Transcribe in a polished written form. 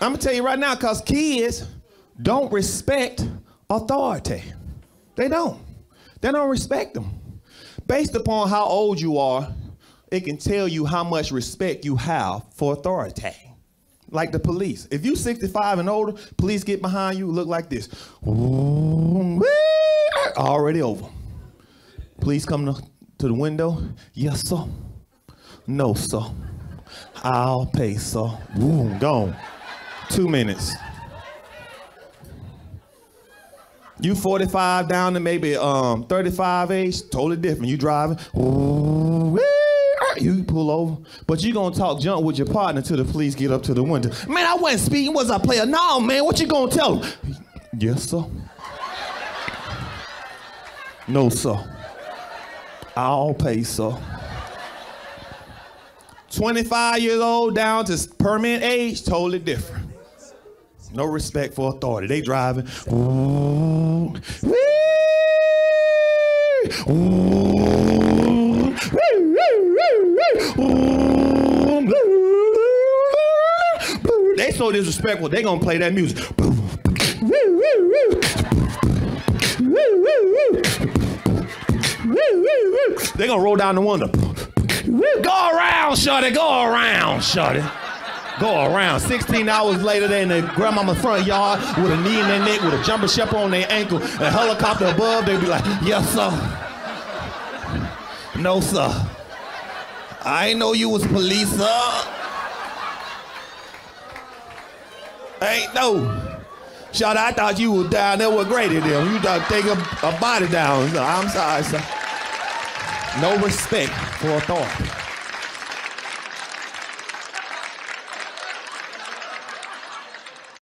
I'm gonna tell you right now, because kids don't respect authority. They don't. They don't respect them. Based upon how old you are, it can tell you how much respect you have for authority. Like the police. If you're 65 and older, police get behind you, look like this. Already over. Police come to the window. Yes, sir. No, sir. I'll pay, sir. Boom, gone. 2 minutes. You 45 down to maybe 35 age, totally different. You driving, you pull over, but you gonna talk junk with your partner till the police get up to the window. Man, I wasn't speeding, was I player? No, man, what you gonna tell them? Yes, sir. No, sir. I'll pay, sir. 25 years old down to permanent age, totally different. No respect for authority. They driving. Ooh, wee, ooh, wee, wee, wee, wee, ooh, blue, blue. They so disrespectful, they gonna play that music. They gonna roll down the window. Go around, shorty. Go around, shorty. Go around. 16 hours later, they in their grandmama's front yard with a knee in their neck, with a jumper strap on their ankle, a helicopter above. They be like, yes, sir. No, sir. I ain't know you was police, sir. Ain't no. Shout out, I thought you was down there with Grady there. You thought take a body down. No, I'm sorry, sir. No respect for authority.